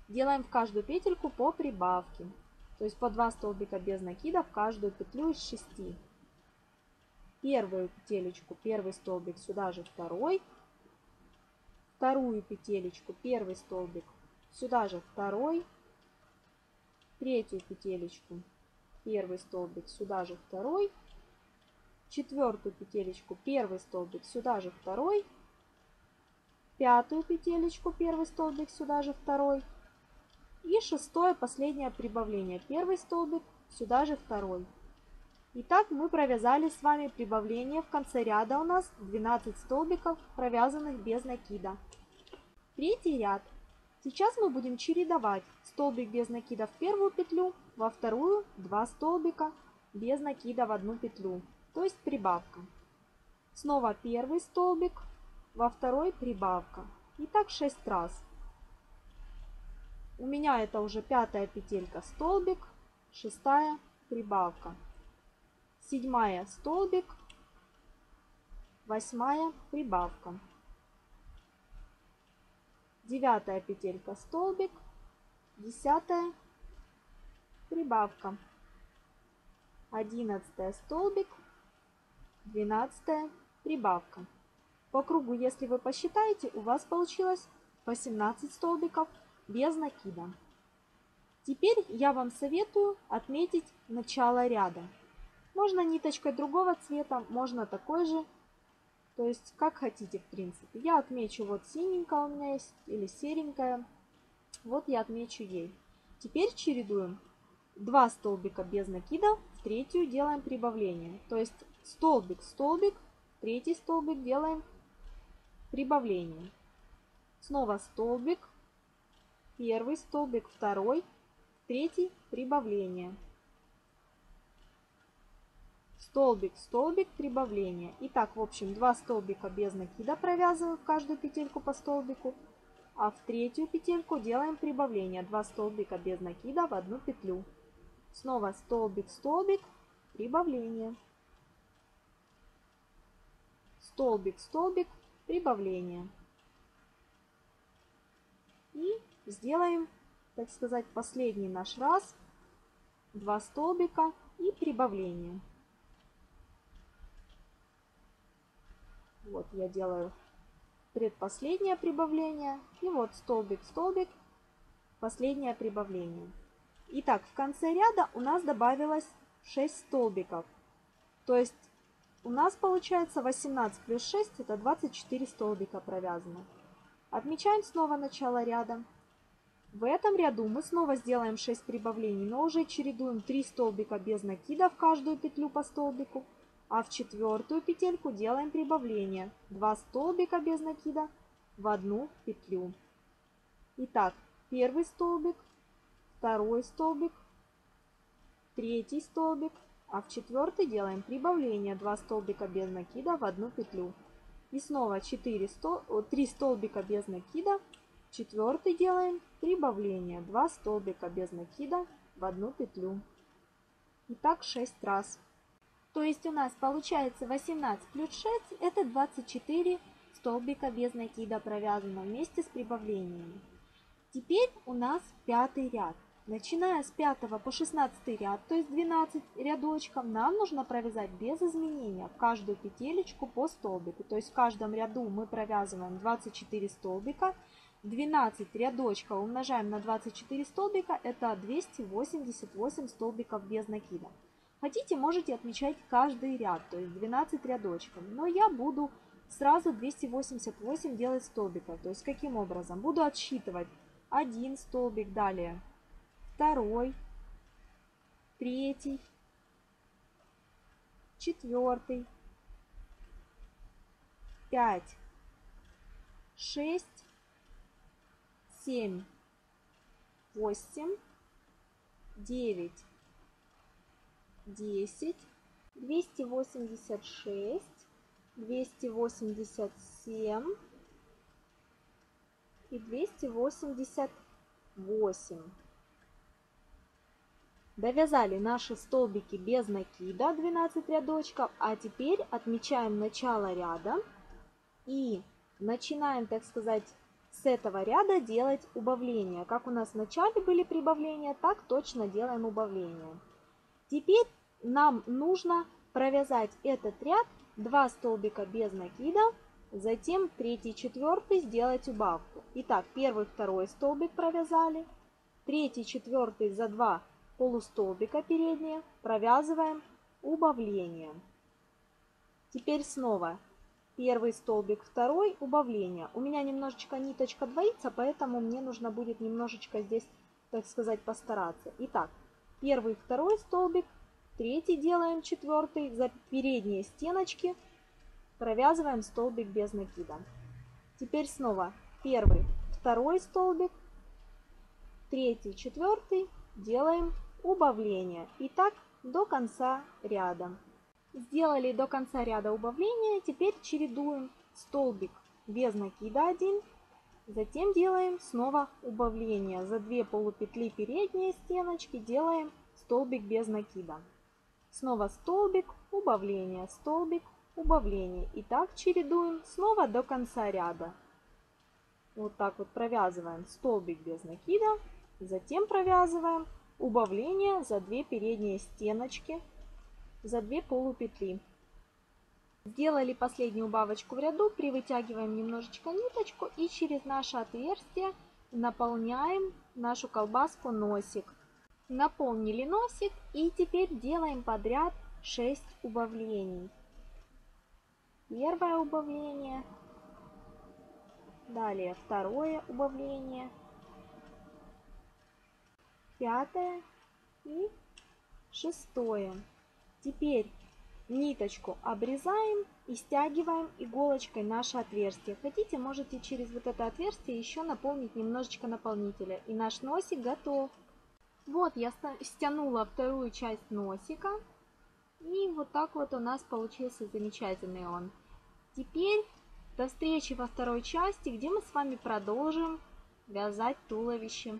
Делаем в каждую петельку по прибавке. То есть по два столбика без накида в каждую петлю из шести. Первую петелечку, первый столбик, сюда же второй. Вторую петелечку, первый столбик, сюда же второй. Третью петелечку, первый столбик, сюда же второй. Четвертую петелечку, первый столбик, сюда же второй. Пятую петелечку, первый столбик, сюда же второй. И шестое, последнее прибавление, первый столбик, сюда же второй. Итак, мы провязали с вами прибавление. В конце ряда у нас двенадцать столбиков, провязанных без накида. Третий ряд. Сейчас мы будем чередовать столбик без накида в первую петлю, во вторую два столбика без накида в одну петлю, то есть прибавка. Снова первый столбик, во второй прибавка. И так шесть раз. У меня это уже пятая петелька столбик, шестая прибавка, седьмая столбик, восьмая прибавка, девятая петелька столбик, десятая прибавка, одиннадцатая столбик, двенадцатая прибавка. По кругу, если вы посчитаете, у вас получилось восемнадцать столбиков без накида. Теперь я вам советую отметить начало ряда. Можно ниточкой другого цвета, можно такой же, то есть как хотите, в принципе. Я отмечу, вот синенькая у меня есть или серенькая, вот я отмечу ей. Теперь чередуем два столбика без накида, в третью делаем прибавление, то есть столбик, столбик, третий столбик делаем прибавление. Снова столбик, первый столбик, второй, третий, прибавление. Столбик, столбик, прибавление. Итак, в общем, два столбика без накида провязываю в каждую петельку по столбику, а в третью петельку делаем прибавление. два столбика без накида в одну петлю. Снова столбик, столбик, прибавление. Столбик, столбик, прибавление. И сделаем, так сказать, последний наш раз. два столбика и прибавление. Вот я делаю предпоследнее прибавление. И вот столбик, столбик, последнее прибавление. Итак, в конце ряда у нас добавилось шесть столбиков. То есть у нас получается восемнадцать плюс шесть, это двадцать четыре столбика провязано. Отмечаем снова начало ряда. В этом ряду мы снова сделаем шесть прибавлений, но уже чередуем три столбика без накида в каждую петлю по столбику, а в четвертую петельку делаем прибавление. два столбика без накида в одну петлю. Итак, первый столбик, второй столбик, третий столбик, а в четвертый делаем прибавление. два столбика без накида в одну петлю. И снова четыре, три столбика без накида. Четвертый делаем прибавление. два столбика без накида в одну петлю. И так шесть раз. То есть у нас получается восемнадцать плюс шесть, это двадцать четыре столбика без накида провязано вместе с прибавлениями. Теперь у нас пятый ряд. Начиная с пятого по шестнадцатый ряд, то есть двенадцать рядочков, нам нужно провязать без изменения в каждую петелечку по столбику. То есть в каждом ряду мы провязываем двадцать четыре столбика. двенадцать рядочков умножаем на двадцать четыре столбика, это двести восемьдесят восемь столбиков без накида. Хотите, можете отмечать каждый ряд, то есть двенадцать рядочков. Но я буду сразу двести восемьдесят восемь делать столбиков. То есть каким образом? Буду отсчитывать один столбик, далее второй, третий, четвертый, пять, шесть, семь, восемь, девять, десять, двести восемьдесят шесть, двести восемьдесят семь и двести восемьдесят восемь. Довязали наши столбики без накида, двенадцать рядочков, а теперь отмечаем начало ряда. И начинаем, так сказать, с этого ряда делать убавления. Как у нас в начале были прибавления, так точно делаем убавления. Теперь нам нужно провязать этот ряд два столбика без накида, затем третий, четвертый сделать убавку. Итак, первый, второй столбик провязали, третий, четвертый за два полустолбика передние провязываем убавление. Теперь снова первый столбик, второй, убавление. У меня немножечко ниточка двоится, поэтому мне нужно будет немножечко здесь, так сказать, постараться. Итак, первый, второй столбик, третий делаем, четвертый за передние стеночки провязываем столбик без накида. Теперь снова первый, второй столбик, третий, четвертый, делаем убавление. И так до конца ряда. Сделали до конца ряда убавления, теперь чередуем столбик без накида один, затем делаем снова убавление. За две полупетли передние стеночки делаем столбик без накида. Снова столбик, убавление, столбик, убавление. И так чередуем снова до конца ряда. Вот так вот провязываем столбик без накида, затем провязываем убавление за две передние стеночки, за две полупетли. Сделали последнюю убавочку в ряду, привытягиваем немножечко ниточку и через наше отверстие наполняем нашу колбаску носик. Наполнили носик и теперь делаем подряд шесть убавлений. Первое убавление, далее второе убавление, пятое и шестое. Теперь ниточку обрезаем и стягиваем иголочкой наше отверстие. Хотите, можете через вот это отверстие еще наполнить немножечко наполнителя. И наш носик готов. Вот я стянула вторую часть носика. И вот так вот у нас получился замечательный он. Теперь до встречи во второй части, где мы с вами продолжим вязать туловище.